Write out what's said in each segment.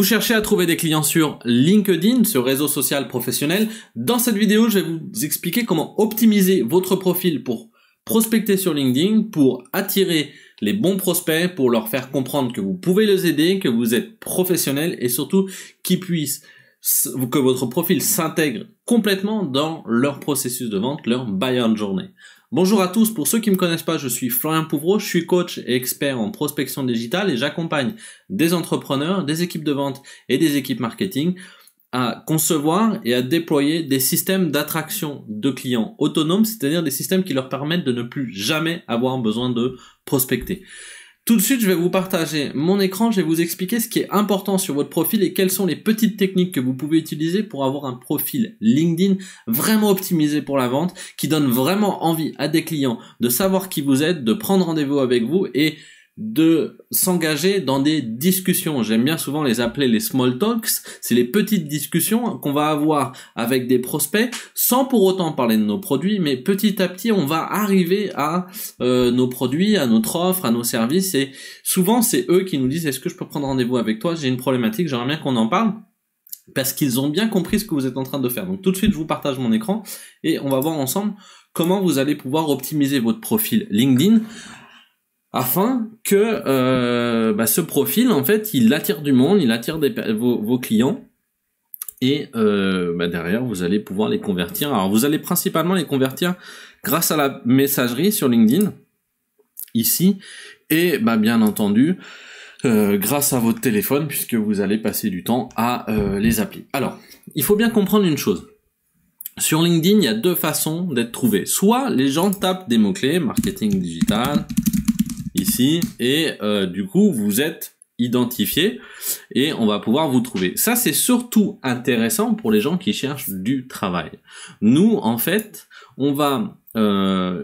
Vous cherchez à trouver des clients sur LinkedIn, ce réseau social professionnel. Dans cette vidéo, je vais vous expliquer comment optimiser votre profil pour prospecter sur LinkedIn, pour attirer les bons prospects, pour leur faire comprendre que vous pouvez les aider, que vous êtes professionnel et surtout que votre profil s'intègre complètement dans leur processus de vente, leur buyer journey. Bonjour à tous, pour ceux qui ne me connaissent pas, je suis Florian Pouvreau, je suis coach et expert en prospection digitale et j'accompagne des entrepreneurs, des équipes de vente et des équipes marketing à concevoir et à déployer des systèmes d'attraction de clients autonomes, c'est-à-dire des systèmes qui leur permettent de ne plus jamais avoir besoin de prospecter. Tout de suite, je vais vous partager mon écran, je vais vous expliquer ce qui est important sur votre profil et quelles sont les petites techniques que vous pouvez utiliser pour avoir un profil LinkedIn vraiment optimisé pour la vente, qui donne vraiment envie à des clients de savoir qui vous êtes, de prendre rendez-vous avec vous et de s'engager dans des discussions. J'aime bien souvent les appeler les small talks, c'est les petites discussions qu'on va avoir avec des prospects sans pour autant parler de nos produits, mais petit à petit on va arriver à nos produits, à notre offre, à nos services et souvent c'est eux qui nous disent est-ce que je peux prendre rendez-vous avec toi, j'ai une problématique, j'aimerais bien qu'on en parle. Parce qu'ils ont bien compris ce que vous êtes en train de faire. Donc tout de suite, je vous partage mon écran et on va voir ensemble comment vous allez pouvoir optimiser votre profil LinkedIn afin que ce profil, en fait, il attire du monde, il attire vos clients et derrière, vous allez pouvoir les convertir. Alors, vous allez principalement les convertir grâce à la messagerie sur LinkedIn, ici, et bien entendu, grâce à votre téléphone, puisque vous allez passer du temps à les appeler. Alors, il faut bien comprendre une chose. Sur LinkedIn, il y a deux façons d'être trouvé. Soit les gens tapent des mots-clés, marketing digital, ici, et du coup vous êtes identifié et on va pouvoir vous trouver. Ça c'est surtout intéressant pour les gens qui cherchent du travail. Nous en fait on va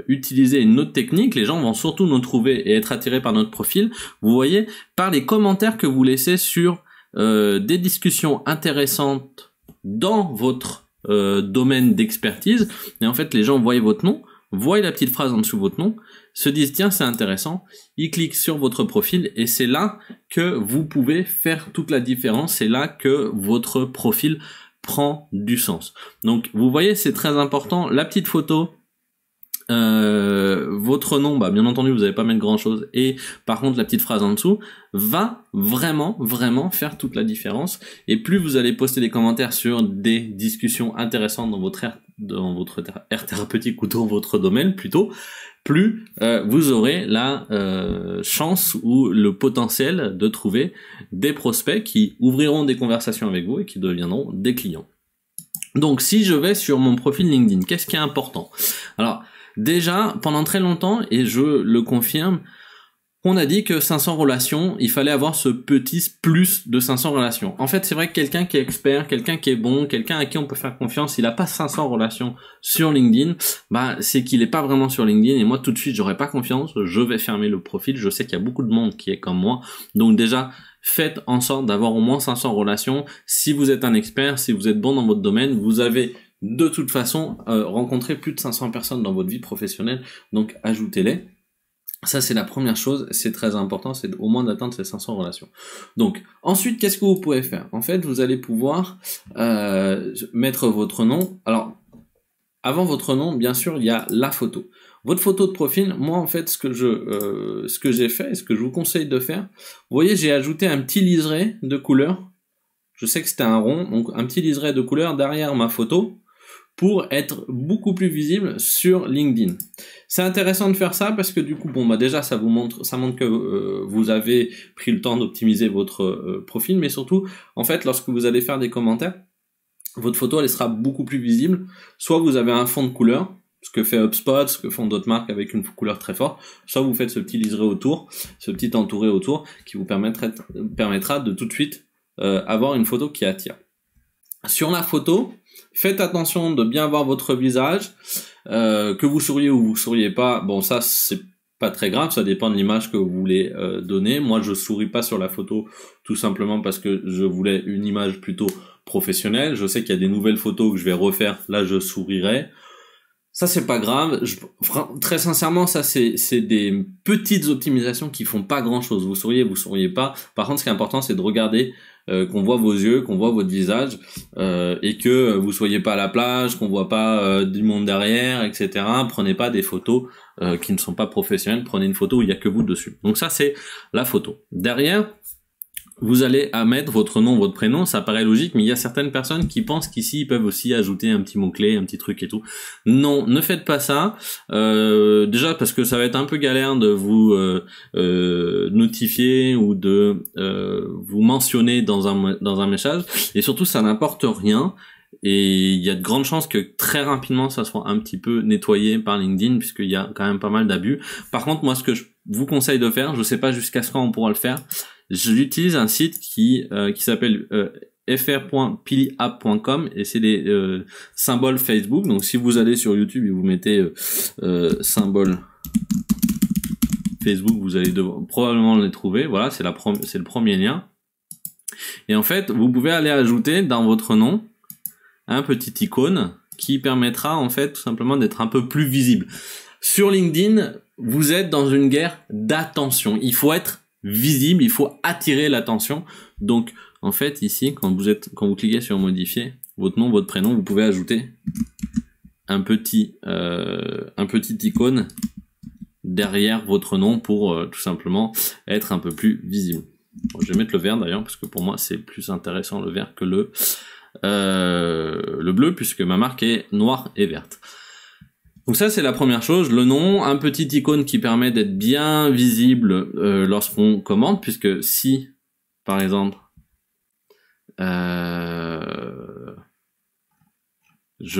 utiliser une autre technique, les gens vont surtout nous trouver et être attirés par notre profil, vous voyez, par les commentaires que vous laissez sur des discussions intéressantes dans votre domaine d'expertise. Et en fait les gens voient votre nom, voient la petite phrase en dessous de votre nom, se disent tiens c'est intéressant, ils cliquent sur votre profil et c'est là que vous pouvez faire toute la différence, c'est là que votre profil prend du sens. Donc vous voyez c'est très important, la petite photo, votre nom, bien entendu vous n'allez pas mettre grand chose et par contre la petite phrase en dessous va vraiment faire toute la différence et plus vous allez poster des commentaires sur des discussions intéressantes dans votre aire thérapeutique ou dans votre domaine plutôt, plus vous aurez la chance ou le potentiel de trouver des prospects qui ouvriront des conversations avec vous et qui deviendront des clients. Donc si je vais sur mon profil LinkedIn, qu'est-ce qui est important? Alors déjà, pendant très longtemps, et je le confirme, on a dit que 500 relations, il fallait avoir ce petit plus de 500 relations. En fait, c'est vrai que quelqu'un qui est expert, quelqu'un qui est bon, quelqu'un à qui on peut faire confiance, il n'a pas 500 relations sur LinkedIn, c'est qu'il n'est pas vraiment sur LinkedIn. Et moi, tout de suite, j'aurais pas confiance, je vais fermer le profil. Je sais qu'il y a beaucoup de monde qui est comme moi. Donc déjà, faites en sorte d'avoir au moins 500 relations. Si vous êtes un expert, si vous êtes bon dans votre domaine, vous avez de toute façon rencontré plus de 500 personnes dans votre vie professionnelle. Donc ajoutez-les. Ça, c'est la première chose, c'est très important, c'est au moins d'atteindre ces 500 relations. Donc, ensuite, qu'est-ce que vous pouvez faire? En fait, vous allez pouvoir mettre votre nom. Alors, avant votre nom, bien sûr, il y a la photo. Votre photo de profil, moi, en fait, ce que j'ai fait, ce que je vous conseille de faire, vous voyez, j'ai ajouté un petit liseré de couleur. Je sais que c'était un rond, donc un petit liseré de couleur derrière ma photo, pour être beaucoup plus visible sur LinkedIn. C'est intéressant de faire ça parce que du coup, déjà ça vous montre, que vous avez pris le temps d'optimiser votre profil, mais surtout, en fait, lorsque vous allez faire des commentaires, votre photo elle sera beaucoup plus visible. Soit vous avez un fond de couleur, ce que fait HubSpot, ce que font d'autres marques avec une couleur très forte, soit vous faites ce petit liseré autour, ce petit entouré autour, qui vous permettra de tout de suite avoir une photo qui attire. Sur la photo, faites attention de bien voir votre visage, que vous souriez ou vous souriez pas. Bon, ça c'est pas très grave, ça dépend de l'image que vous voulez donner. Moi, je souris pas sur la photo tout simplement parce que je voulais une image plutôt professionnelle. Je sais qu'il y a des nouvelles photos que je vais refaire. Là, je sourirai. Ça c'est pas grave, très sincèrement ça c'est des petites optimisations qui font pas grand chose, vous souriez pas, par contre ce qui est important c'est de regarder qu'on voit vos yeux, qu'on voit votre visage, et que vous soyez pas à la plage, qu'on voit pas du monde derrière, etc. Prenez pas des photos qui ne sont pas professionnelles, prenez une photo où il n'y a que vous dessus. Donc ça, c'est la photo. Derrière, vous allez à mettre votre nom, votre prénom, ça paraît logique, mais il y a certaines personnes qui pensent qu'ici, ils peuvent aussi ajouter un petit mot-clé, un petit truc et tout. Non, ne faites pas ça. Déjà, parce que ça va être un peu galère de vous notifier ou de vous mentionner dans un message. Et surtout, ça n'apporte rien. Et il y a de grandes chances que très rapidement, ça soit un petit peu nettoyé par LinkedIn, puisqu'il y a quand même pas mal d'abus. Par contre, moi, ce que je vous conseille de faire, je sais pas jusqu'à ce quand on pourra le faire, j'utilise un site qui s'appelle fr.piliapp.com, et c'est des symboles Facebook. Donc si vous allez sur YouTube et vous mettez symbole Facebook, vous allez probablement les trouver. Voilà, c'est le premier lien. Et en fait, vous pouvez aller ajouter dans votre nom un petit icône qui permettra en fait tout simplement d'être un peu plus visible. Sur LinkedIn, vous êtes dans une guerre d'attention. Il faut être visible, il faut attirer l'attention. Donc en fait ici, quand vous cliquez sur modifier votre nom, votre prénom, vous pouvez ajouter un petit icône derrière votre nom pour tout simplement être un peu plus visible. Bon, je vais mettre le vert d'ailleurs parce que pour moi c'est plus intéressant le vert que le bleu, puisque ma marque est noire et verte. Donc ça, c'est la première chose, le nom, un petit icône qui permet d'être bien visible lorsqu'on commande, puisque si, par exemple, je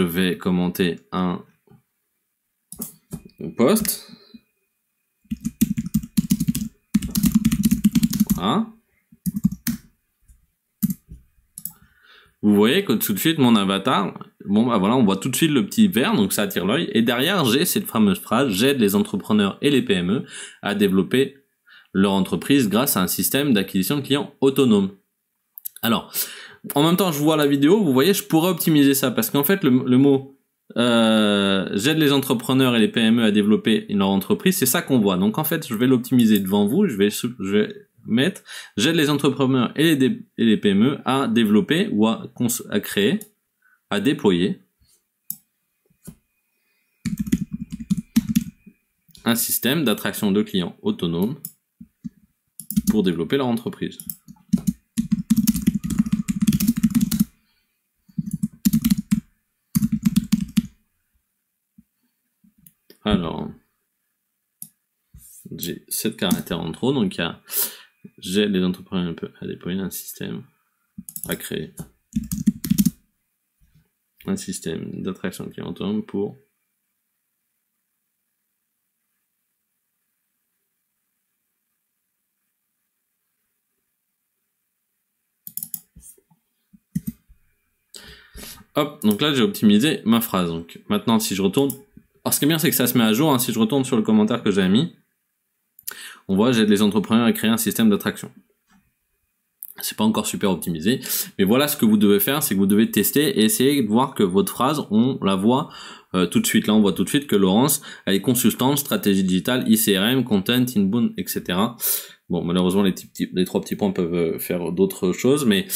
vais commenter un post, voilà, vous voyez que tout de suite mon avatar, bon bah voilà, on voit tout de suite le petit vert, donc ça attire l'œil. Et derrière, j'ai cette fameuse phrase, j'aide les entrepreneurs et les PME à développer leur entreprise grâce à un système d'acquisition de clients autonome. Alors, en même temps, je vois la vidéo, vous voyez, je pourrais optimiser ça parce qu'en fait, le mot j'aide les entrepreneurs et les PME à développer leur entreprise, c'est ça qu'on voit. Donc en fait, je vais l'optimiser devant vous, je vais mettre j'aide les entrepreneurs et les PME à développer ou à créer, à déployer un système d'attraction de clients autonomes pour développer leur entreprise. Alors, j'ai 7 caractères en trop, donc il y a j'aide les entrepreneurs un peu à déployer un système, à créer un système d'attraction de clients autonomes pour hop, donc là j'ai optimisé ma phrase. Donc maintenant si je retourne, alors ce qui est bien c'est que ça se met à jour, hein. Si je retourne sur le commentaire que j'avais mis, on voit j'aide les entrepreneurs à créer un système d'attraction. C'est pas encore super optimisé, mais voilà ce que vous devez faire, c'est que vous devez tester et essayer de voir que votre phrase, on la voit tout de suite. Là, on voit tout de suite que Laurence, elle est consultante, stratégie digitale, ICRM, content, inbound, etc. Bon, malheureusement, les trois petits points peuvent faire d'autres choses, mais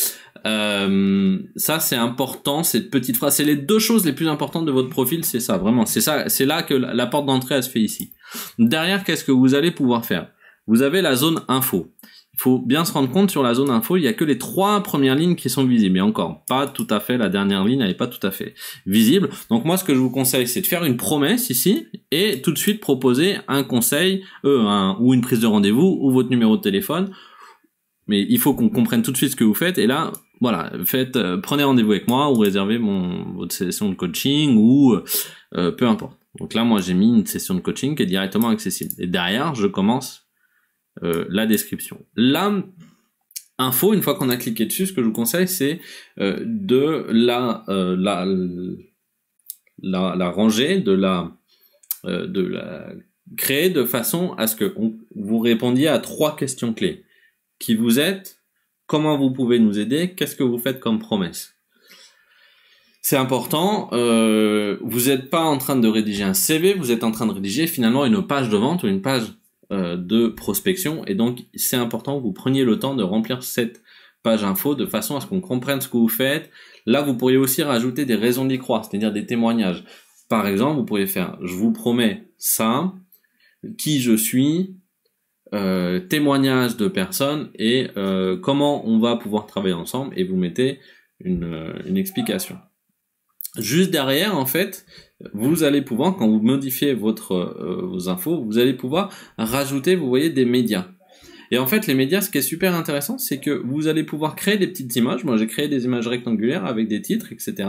ça, c'est important, cette petite phrase. C'est les deux choses les plus importantes de votre profil, c'est ça, vraiment. C'est ça, c'est là que la porte d'entrée, elle se fait ici. Derrière, qu'est-ce que vous allez pouvoir faire? Vous avez la zone info. Il faut bien se rendre compte, sur la zone info, il n'y a que les 3 premières lignes qui sont visibles. Et encore, pas tout à fait, la dernière ligne, elle n'est pas tout à fait visible. Donc moi, ce que je vous conseille, c'est de faire une promesse ici et tout de suite proposer un conseil ou une prise de rendez-vous ou votre numéro de téléphone. Mais il faut qu'on comprenne tout de suite ce que vous faites. Et là, voilà, prenez rendez-vous avec moi ou réservez votre session de coaching ou peu importe. Donc là, moi, j'ai mis une session de coaching qui est directement accessible. Et derrière, je commence la description. La info, une fois qu'on a cliqué dessus, ce que je vous conseille, c'est de la ranger, de la créer de façon à ce que vous répondiez à 3 questions clés. Qui vous êtes, comment vous pouvez nous aider, qu'est-ce que vous faites comme promesse. C'est important, vous n'êtes pas en train de rédiger un CV, vous êtes en train de rédiger finalement une page de vente ou une page de prospection, et donc c'est important que vous preniez le temps de remplir cette page info de façon à ce qu'on comprenne ce que vous faites. Là, vous pourriez aussi rajouter des raisons d'y croire, c'est-à-dire des témoignages. Par exemple, vous pourriez faire « Je vous promets ça »,« Qui je suis », témoignages de personnes et comment on va pouvoir travailler ensemble, et vous mettez une explication. Juste derrière, en fait, vous allez pouvoir, quand vous modifiez votre, vos infos, vous allez pouvoir rajouter, vous voyez, des médias. Et en fait, les médias, ce qui est super intéressant, c'est que vous allez pouvoir créer des petites images. Moi, j'ai créé des images rectangulaires avec des titres, etc.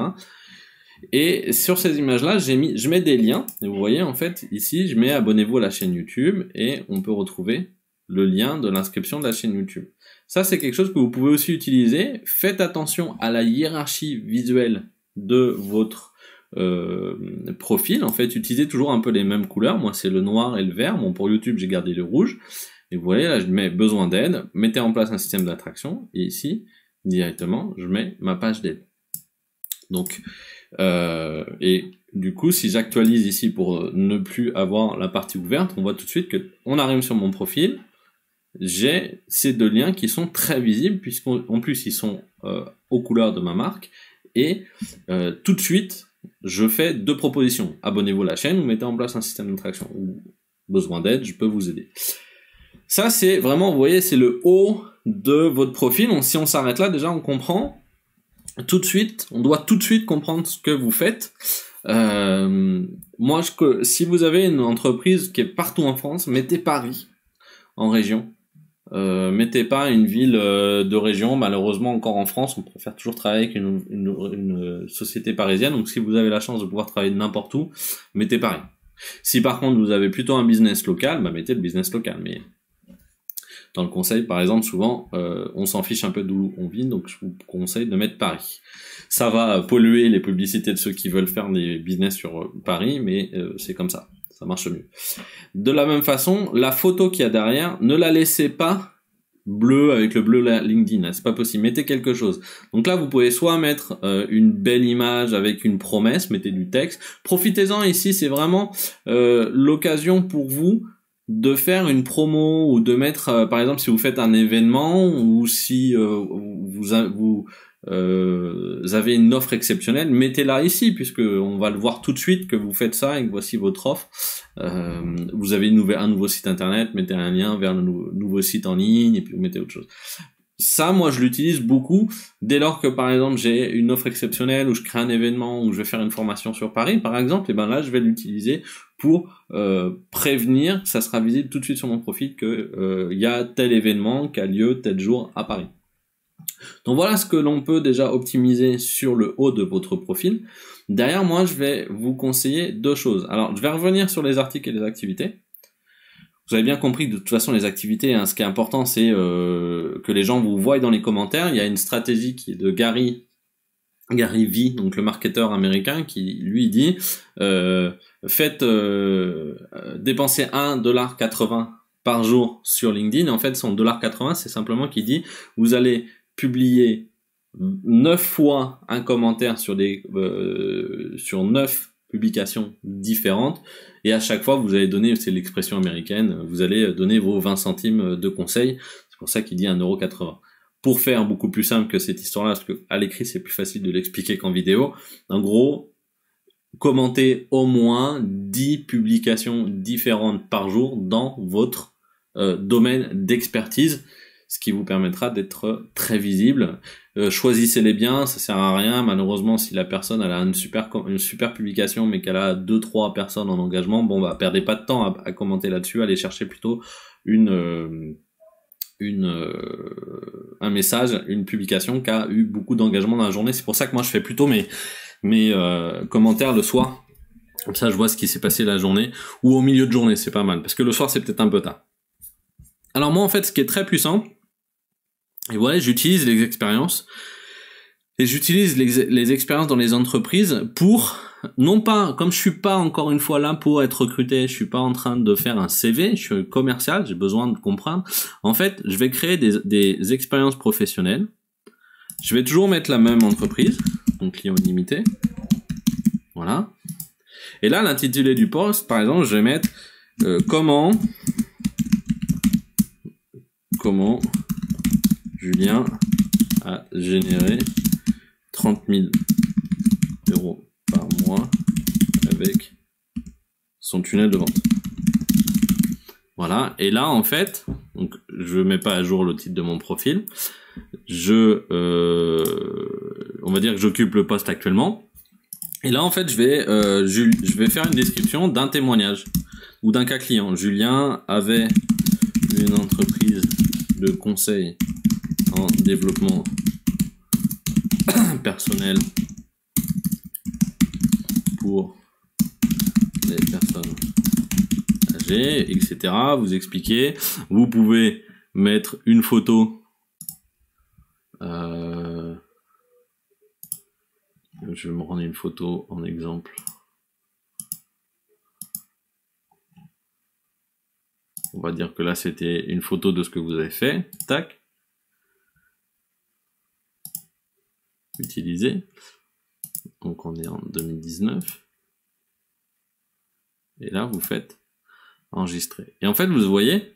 Et sur ces images-là, je mets des liens. Et vous voyez, en fait, ici, je mets « Abonnez-vous à la chaîne YouTube » et on peut retrouver le lien de l'inscription de la chaîne YouTube. Ça, c'est quelque chose que vous pouvez aussi utiliser. Faites attention à la hiérarchie visuelle de votre profil. En fait, utilisez toujours un peu les mêmes couleurs. Moi, c'est le noir et le vert. Bon, pour YouTube, j'ai gardé le rouge. Et vous voyez, là, je mets « Besoin d'aide », mettez en place un système d'attraction. Et ici, directement, je mets ma page d'aide. Donc, et du coup, si j'actualise ici pour ne plus avoir la partie ouverte, on voit tout de suite qu'on arrive sur mon profil. J'ai ces deux liens qui sont très visibles, puisqu'en plus, ils sont aux couleurs de ma marque. Et tout de suite, je fais deux propositions. Abonnez-vous à la chaîne ou mettez en place un système d'attraction. Ou besoin d'aide, je peux vous aider. Ça, c'est vraiment, vous voyez, c'est le haut de votre profil. Donc, si on s'arrête là, déjà, on comprend tout de suite, on doit tout de suite comprendre ce que vous faites. Moi, si vous avez une entreprise qui est partout en France, mettez Paris en région. Mettez pas une ville de région. Malheureusement, encore en France, on préfère toujours travailler avec une société parisienne. Donc, si vous avez la chance de pouvoir travailler n'importe où, mettez Paris. Si par contre, vous avez plutôt un business local, bah, mettez le business local. Mais dans le conseil, par exemple, souvent, on s'en fiche un peu d'où on vit, donc je vous conseille de mettre Paris. Ça va polluer les publicités de ceux qui veulent faire des business sur Paris, mais c'est comme ça, ça marche mieux. De la même façon, la photo qu'il y a derrière, ne la laissez pas bleue avec le bleu LinkedIn, c'est pas possible, mettez quelque chose. Donc là, vous pouvez soit mettre une belle image avec une promesse, mettez du texte. Profitez-en ici, c'est vraiment l'occasion pour vous de faire une promo ou de mettre, par exemple, si vous faites un événement ou si vous avez une offre exceptionnelle, mettez-la ici, puisque on va le voir tout de suite que vous faites ça et que voici votre offre. Vous avez un nouveau site internet, mettez un lien vers le nouveau site en ligne et puis vous mettez autre chose. Ça, moi, je l'utilise beaucoup dès lors que, par exemple, j'ai une offre exceptionnelle ou je crée un événement ou je vais faire une formation sur Paris, par exemple, et ben là, je vais l'utiliser pour prévenir, ça sera visible tout de suite sur mon profil que y a tel événement qui a lieu tel jour à Paris. Donc voilà ce que l'on peut déjà optimiser sur le haut de votre profil. Derrière, moi, je vais vous conseiller deux choses. Alors, je vais revenir sur les articles et les activités. Vous avez bien compris que de toute façon les activités, hein, ce qui est important, c'est que les gens vous voient dans les commentaires. Il y a une stratégie qui est de Gary V, donc le marketeur américain, qui lui dit faites dépenser $1,80 par jour sur LinkedIn. Et en fait, son $80, c'est simplement qu'il dit vous allez publier 9 fois un commentaire sur 9 publications différentes, et à chaque fois vous allez donner, c'est l'expression américaine, vous allez donner vos 20 centimes de conseils. C'est pour ça qu'il dit €1,80. Pour faire beaucoup plus simple que cette histoire là, parce que à l'écrit c'est plus facile de l'expliquer qu'en vidéo, en gros commentez au moins 10 publications différentes par jour dans votre domaine d'expertise, ce qui vous permettra d'être très visible. Choisissez-les bien, ça sert à rien. Malheureusement, si la personne elle a une super publication, mais qu'elle a 2-3 personnes en engagement, bon bah perdez pas de temps à commenter là-dessus, allez chercher plutôt un message, une publication qui a eu beaucoup d'engagement dans la journée. C'est pour ça que moi je fais plutôt mes commentaires le soir, comme ça je vois ce qui s'est passé la journée, ou au milieu de journée, c'est pas mal, parce que le soir c'est peut-être un peu tard. Alors moi en fait, ce qui est très puissant, et voilà, j'utilise les expériences, et j'utilise les expériences dans les entreprises pour, non pas, comme je suis pas encore une fois là pour être recruté, je suis pas en train de faire un CV, je suis commercial, j'ai besoin de comprendre. En fait, je vais créer des expériences professionnelles, je vais toujours mettre la même entreprise, donc client illimité, voilà. Et là, l'intitulé du poste, par exemple, je vais mettre comment Julien générer 30 000 euros par mois avec son tunnel de vente. Voilà. Et là, en fait, donc je mets pas à jour le titre de mon profil. On va dire que j'occupe le poste actuellement. Et là, en fait, je vais faire une description d'un témoignage ou d'un cas client. Julien avait une entreprise de conseil en développement personnel pour les personnes âgées, etc. Vous expliquez. Vous pouvez mettre une photo. Je vais me rendre une photo en exemple. On va dire que là, c'était une photo de ce que vous avez fait. Tac. Utiliser. Donc, on est en 2019. Et là, vous faites enregistrer. Et en fait, vous voyez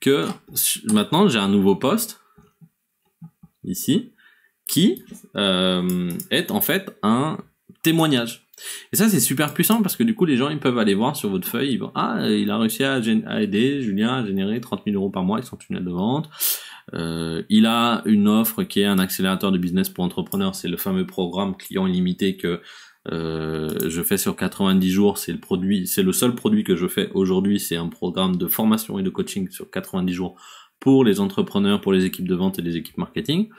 que maintenant, j'ai un nouveau poste ici qui est en fait un témoignage. Et ça, c'est super puissant parce que du coup, les gens, ils peuvent aller voir sur votre feuille, ils vont, ah, il a réussi à aider Julien à générer 30 000 euros par mois avec son tunnel de vente. Il a une offre qui est un accélérateur de business pour entrepreneurs. C'est le fameux programme client illimité que je fais sur 90 jours. C'est le produit, c'est le seul produit que je fais aujourd'hui. C'est un programme de formation et de coaching sur 90 jours pour les entrepreneurs, pour les équipes de vente et les équipes marketing.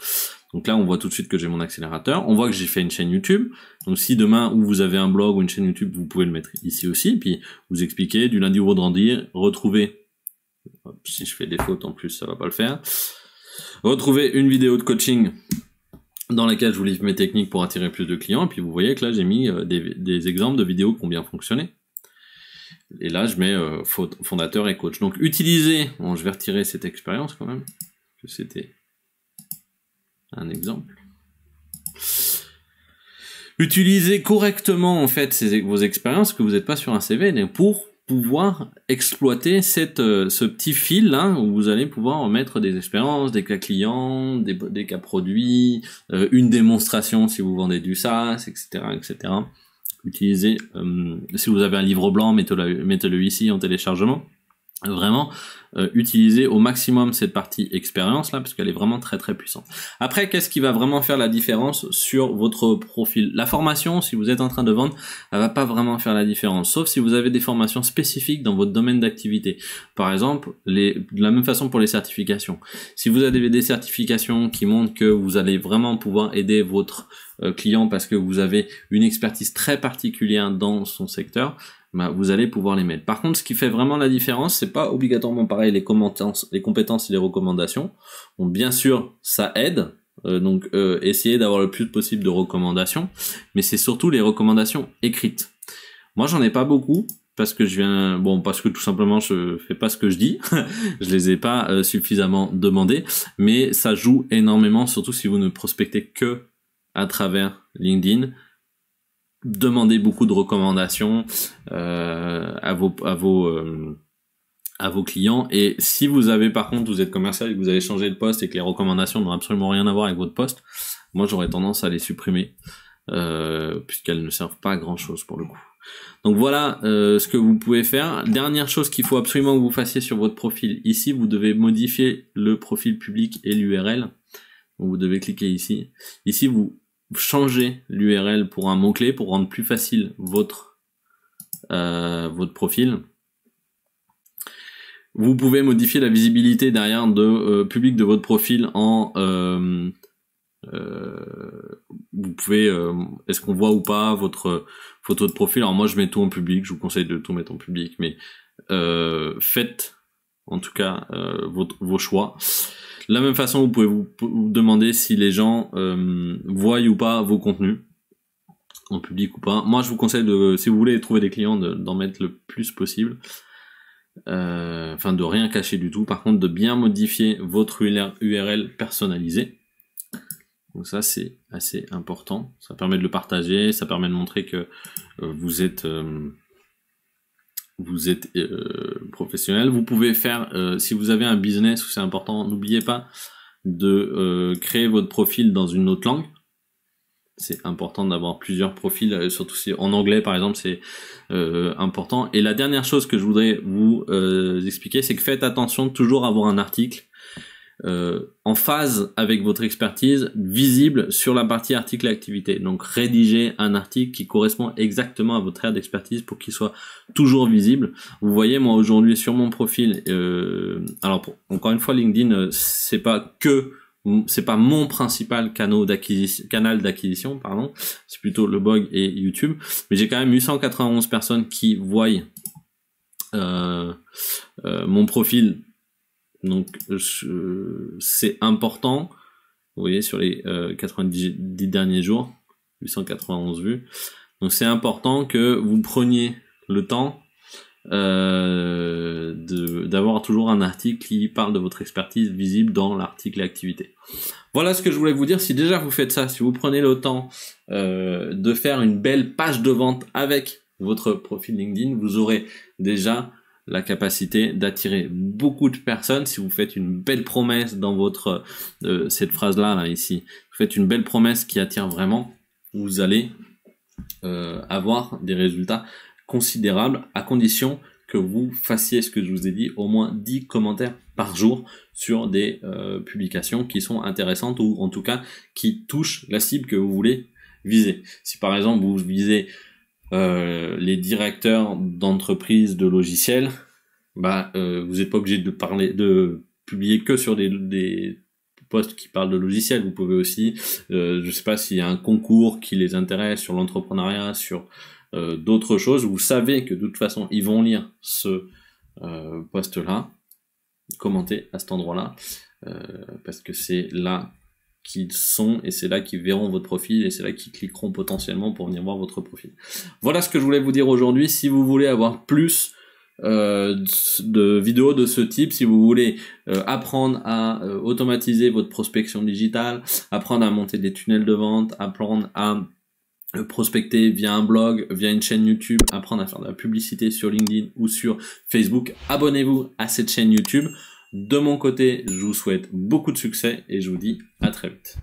Donc là, on voit tout de suite que j'ai mon accélérateur. On voit que j'ai fait une chaîne YouTube. Donc si demain, où vous avez un blog ou une chaîne YouTube, vous pouvez le mettre ici aussi. Puis vous expliquez du lundi au vendredi, retrouvez, hop, si je fais des fautes en plus, ça va pas le faire. Retrouvez une vidéo de coaching dans laquelle je vous livre mes techniques pour attirer plus de clients. Et puis vous voyez que là, j'ai mis des exemples de vidéos qui ont bien fonctionné. Et là, je mets fondateur et coach. Donc utiliser, bon, je vais retirer cette expérience quand même, que c'était un exemple. Utilisez correctement en fait vos expériences, que vous n'êtes pas sur un CV, mais pour pouvoir exploiter ce petit fil là, où vous allez pouvoir mettre des expériences, des cas clients, des cas produits, une démonstration si vous vendez du SaaS, etc. etc. Utilisez, si vous avez un livre blanc, mettez-le ici en téléchargement. Vraiment, utilisez au maximum cette partie expérience là, parce qu'elle est vraiment très très puissante. Après, qu'est-ce qui va vraiment faire la différence sur votre profil? La formation, si vous êtes en train de vendre, elle va pas vraiment faire la différence, sauf si vous avez des formations spécifiques dans votre domaine d'activité. Par exemple, de la même façon pour les certifications. Si vous avez des certifications qui montrent que vous allez vraiment pouvoir aider votre client parce que vous avez une expertise très particulière dans son secteur, bah, vous allez pouvoir les mettre. Par contre, ce qui fait vraiment la différence, c'est pas obligatoirement pareil les compétences et les recommandations. Bon, bien sûr, ça aide. Donc, essayez d'avoir le plus possible de recommandations, mais c'est surtout les recommandations écrites. Moi, j'en ai pas beaucoup parce que parce que tout simplement, je fais pas ce que je dis. Je les ai pas suffisamment demandées, mais ça joue énormément, surtout si vous ne prospectez que à travers LinkedIn. Demandez beaucoup de recommandations à vos clients. Et si vous avez, par contre, vous êtes commercial et que vous avez changé de poste et que les recommandations n'ont absolument rien à voir avec votre poste, moi j'aurais tendance à les supprimer puisqu'elles ne servent pas à grand chose pour le coup. Donc voilà ce que vous pouvez faire. Dernière chose qu'il faut absolument que vous fassiez sur votre profil, ici vous devez modifier le profil public et l'URL. Vous devez cliquer ici. Ici vous changer l'URL pour un mot-clé pour rendre plus facile votre profil. Vous pouvez modifier la visibilité derrière public de votre profil en vous pouvez est-ce qu'on voit ou pas votre photo de profil. Alors moi je mets tout en public, je vous conseille de tout mettre en public, mais faites en tout cas vos choix. De la même façon, vous pouvez vous demander si les gens voient ou pas vos contenus, en public ou pas. Moi, je vous conseille, si vous voulez trouver des clients, d'en mettre le plus possible. Enfin, de rien cacher du tout. Par contre, de bien modifier votre URL personnalisée. Donc ça, c'est assez important. Ça permet de le partager, ça permet de montrer que vous êtes professionnel. Vous pouvez faire, si vous avez un business où c'est important, n'oubliez pas de créer votre profil dans une autre langue. C'est important d'avoir plusieurs profils, surtout si en anglais par exemple, c'est important. Et la dernière chose que je voudrais vous expliquer, c'est que faites attention de toujours avoir un article en phase avec votre expertise, visible sur la partie article et activité. Donc rédigez un article qui correspond exactement à votre aire d'expertise pour qu'il soit toujours visible. Vous voyez, moi aujourd'hui sur mon profil, alors encore une fois, LinkedIn, c'est pas mon principal canal d'acquisition, pardon, c'est plutôt le blog et YouTube, mais j'ai quand même 891 personnes qui voient mon profil. Donc c'est important, vous voyez, sur les 90 derniers jours, 891 vues. Donc c'est important que vous preniez le temps d'avoir toujours un article qui parle de votre expertise visible dans l'article activité. Voilà ce que je voulais vous dire. Si déjà vous faites ça, si vous prenez le temps de faire une belle page de vente avec votre profil LinkedIn, vous aurez déjà la capacité d'attirer beaucoup de personnes. Si vous faites une belle promesse dans votre cette phrase là ici, vous faites une belle promesse qui attire vraiment, vous allez avoir des résultats considérables, à condition que vous fassiez ce que je vous ai dit, au moins 10 commentaires par jour sur des publications qui sont intéressantes, ou en tout cas qui touchent la cible que vous voulez viser. Si par exemple vous visez les directeurs d'entreprises de logiciels, bah vous n'êtes pas obligé de parler, de publier que sur des posts qui parlent de logiciels. Vous pouvez aussi, je sais pas s'il y a un concours qui les intéresse, sur l'entrepreneuriat, sur d'autres choses. Vous savez que de toute façon ils vont lire ce post là, commenter à cet endroit là, parce que c'est là qu'ils sont, et c'est là qu'ils verront votre profil, et c'est là qu'ils cliqueront potentiellement pour venir voir votre profil. Voilà ce que je voulais vous dire aujourd'hui. Si vous voulez avoir plus de vidéos de ce type, si vous voulez apprendre à automatiser votre prospection digitale, apprendre à monter des tunnels de vente, apprendre à prospecter via un blog, via une chaîne YouTube, apprendre à faire de la publicité sur LinkedIn ou sur Facebook, abonnez-vous à cette chaîne YouTube. De mon côté, je vous souhaite beaucoup de succès et je vous dis à très vite.